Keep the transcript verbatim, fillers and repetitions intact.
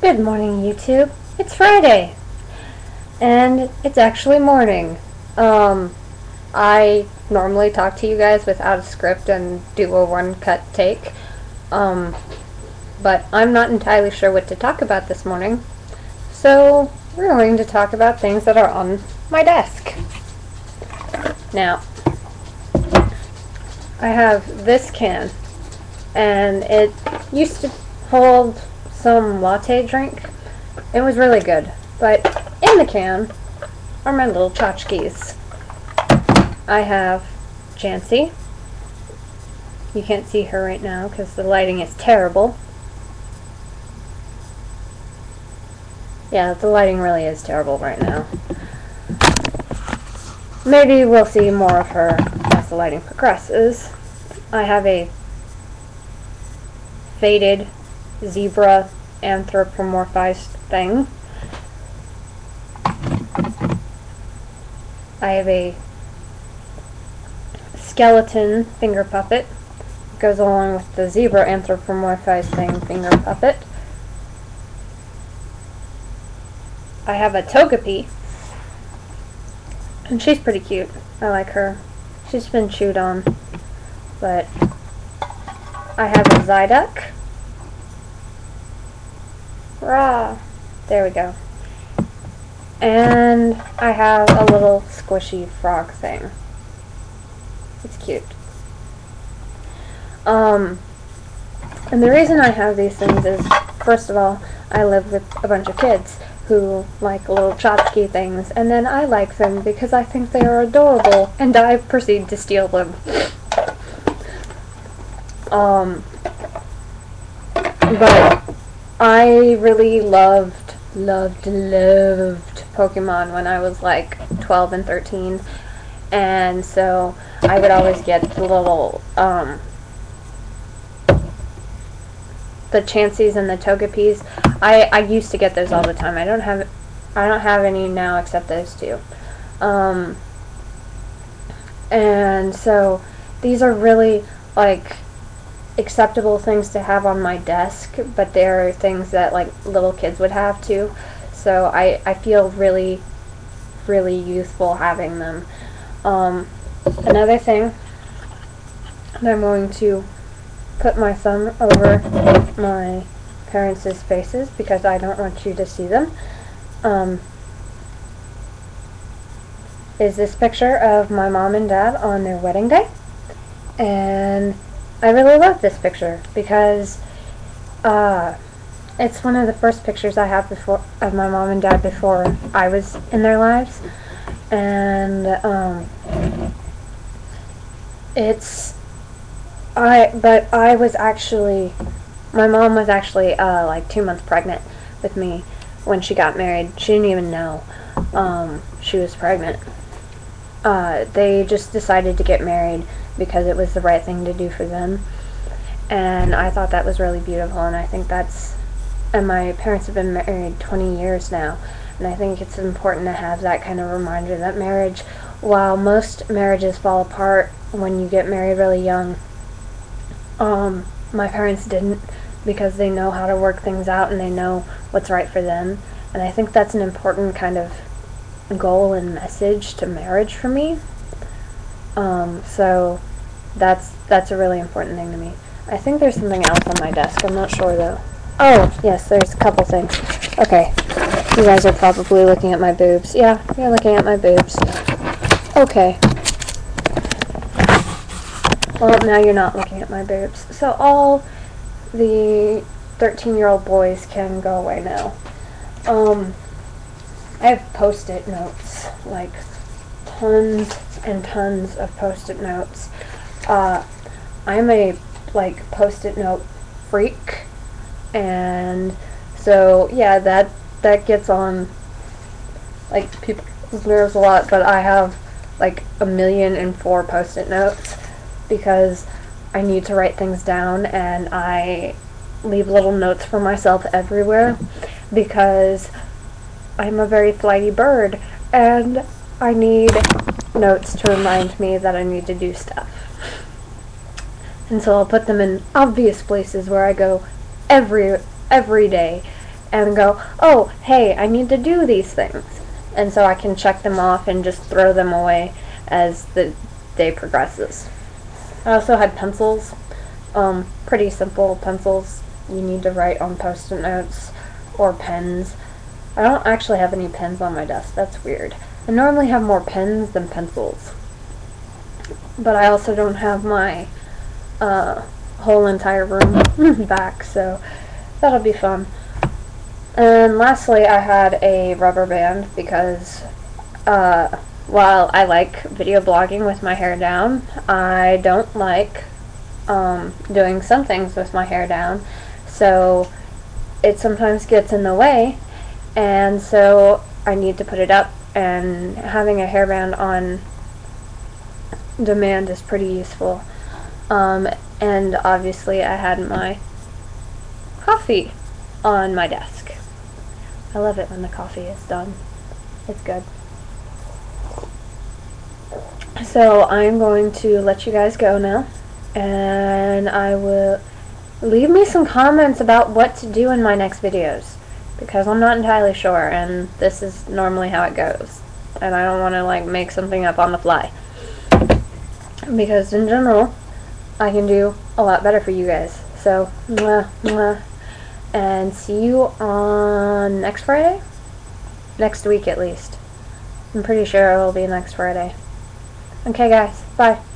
Good morning, YouTube. It's Friday, and it's actually morning. Um, I normally talk to you guys without a script and do a one-cut take, um, but I'm not entirely sure what to talk about this morning, so we're going to talk about things that are on my desk. Now, I have this can, and it used to hold some latte drink. It was really good, but in the can are my little tchotchkes. I have Chansey. You can't see her right now because the lighting is terrible. Yeah, the lighting really is terrible right now. Maybe we'll see more of her as the lighting progresses. I have a faded zebra anthropomorphized thing. I have a skeleton finger puppet. It goes along with the zebra anthropomorphized thing finger puppet. I have a Togepi, and she's pretty cute. I like her. She's been chewed on, but I have a Psyduck. Rah! There we go. And I have a little squishy frog thing. It's cute. Um, and the reason I have these things is, first of all, I live with a bunch of kids who like little tchotchke things, and then I like them because I think they are adorable, and I proceed to steal them. Um, but I really loved, loved, loved Pokemon when I was like twelve and thirteen, and so I would always get the little, um, the Chanseys and the Togepis. I, I used to get those all the time. I don't have, I don't have any now except those two. Um, and so these are really, like, acceptable things to have on my desk, but they're things that like little kids would have too, so I, I feel really, really youthful having them. Um, another thing, and I'm going to put my thumb over my parents' faces because I don't want you to see them, um, is this picture of my mom and dad on their wedding day. And I really love this picture because uh, it's one of the first pictures I have before of my mom and dad before I was in their lives, and um, it's I. But I was actually, my mom was actually uh, like two months pregnant with me when she got married. She didn't even know um, she was pregnant. Uh, they just decided to get married because it was the right thing to do for them, and I thought that was really beautiful, and I think that's, and my parents have been married twenty years now, and I think it's important to have that kind of reminder that marriage, while most marriages fall apart when you get married really young, um, my parents didn't, because they know how to work things out and they know what's right for them, and I think that's an important kind of goal and message to marriage for me. Um, so that's that's a really important thing to me. I think there's something else on my desk. I'm not sure though. Oh, yes, there's a couple things. Okay, you guys are probably looking at my boobs. Yeah, you're looking at my boobs. Okay. Well, now you're not looking at my boobs. So all the thirteen-year-old boys can go away now. Um, I have post-it notes, like tons and tons of post-it notes. Uh, I'm a like post-it note freak, and so yeah, that that gets on like people's nerves a lot. But I have like a million and four post-it notes because I need to write things down, and I leave little notes for myself everywhere because I'm a very flighty bird, and I need notes to remind me that I need to do stuff. And so I'll put them in obvious places where I go every every day, and go, oh, hey, I need to do these things. And so I can check them off and just throw them away as the day progresses. I also had pencils, um, pretty simple pencils you need to write on post-it notes, or pens. I don't actually have any pens on my desk, that's weird. I normally have more pens than pencils, but I also don't have my uh, whole entire room back, so that'll be fun. And lastly, I had a rubber band because uh, while I like video blogging with my hair down, I don't like um, doing some things with my hair down, so it sometimes gets in the way, and so I need to put it up, and having a hairband on demand is pretty useful. Um, and obviously I had my coffee on my desk. I love it when the coffee is done. It's good. So I'm going to let you guys go now, and I will leave me some comments about what to do in my next videos, because I'm not entirely sure, and this is normally how it goes, and I don't want to like make something up on the fly, because in general I can do a lot better for you guys. So mwah, mwah, and see you on next Friday, next week at least. I'm pretty sure it will be next Friday. Okay guys, bye.